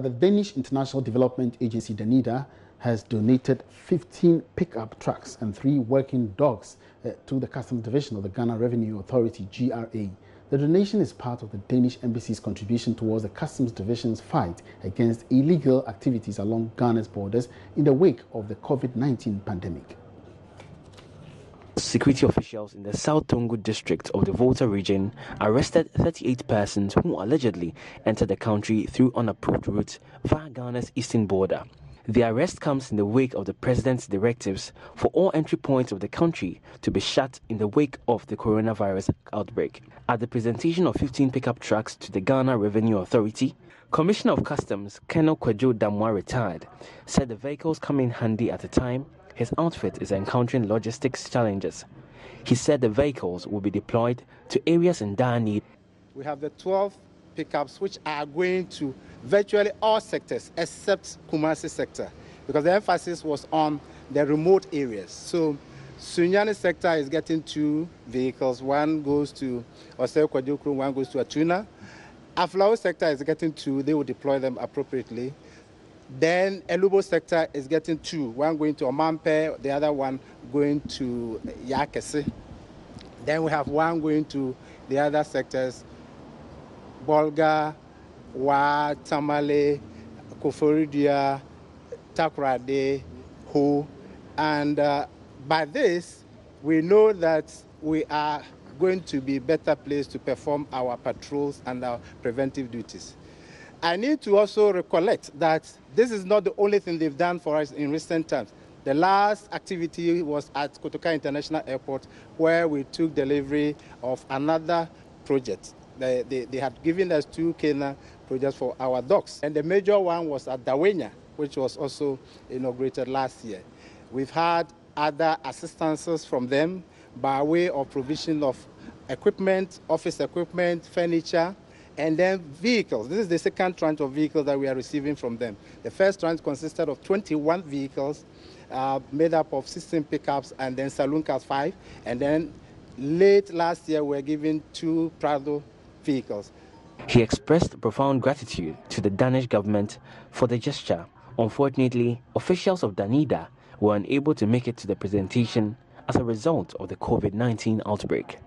The Danish International Development Agency, Danida, has donated 15 pickup trucks and 3 working dogs to the Customs Division of the Ghana Revenue Authority, GRA. The donation is part of the Danish Embassy's contribution towards the Customs Division's fight against illegal activities along Ghana's borders in the wake of the COVID-19 pandemic. Security officials in the South Tongu district of the Volta region arrested 38 persons who allegedly entered the country through unapproved routes via Ghana's eastern border. The arrest comes in the wake of the president's directives for all entry points of the country to be shut in the wake of the coronavirus outbreak. At the presentation of 15 pickup trucks to the Ghana Revenue Authority, Commissioner of Customs Colonel Kwadjo Damwa, retired, said the vehicles come in handy at a time his outfit is encountering logistics challenges. He said the vehicles will be deployed to areas in dire need. We have the 12 pickups which are going to virtually all sectors except Kumasi sector, because the emphasis was on the remote areas. So Sunyani sector is getting 2 vehicles. One goes to Osei Kwadwo Kroon, one goes to Atuna. Aflao sector is getting 2. They will deploy them appropriately. Then Elubo sector is getting 2. One going to Omampe, the other one going to Yakese. Then we have one going to the other sectors, Bolga, Wa, Tamale, Koforidia, Takrade, Ho. And by this, we know that we are going to be better placed to perform our patrols and our preventive duties. I need to also recollect that this is not the only thing they've done for us in recent times. The last activity was at Kotoka International Airport, where we took delivery of another project. They had given us 2 Kenya projects for our dogs. And the major one was at Dawenya, which was also inaugurated last year. We've had other assistances from them by way of provision of equipment, office equipment, furniture, and then vehicles. This is the second tranche of vehicles that we are receiving from them. The first tranche consisted of 21 vehicles made up of 16 pickups and then saloon cars 5. And then late last year, we were given 2 Prado vehicles. He expressed profound gratitude to the Danish government for the gesture. Unfortunately, officials of Danida were unable to make it to the presentation as a result of the COVID-19 outbreak.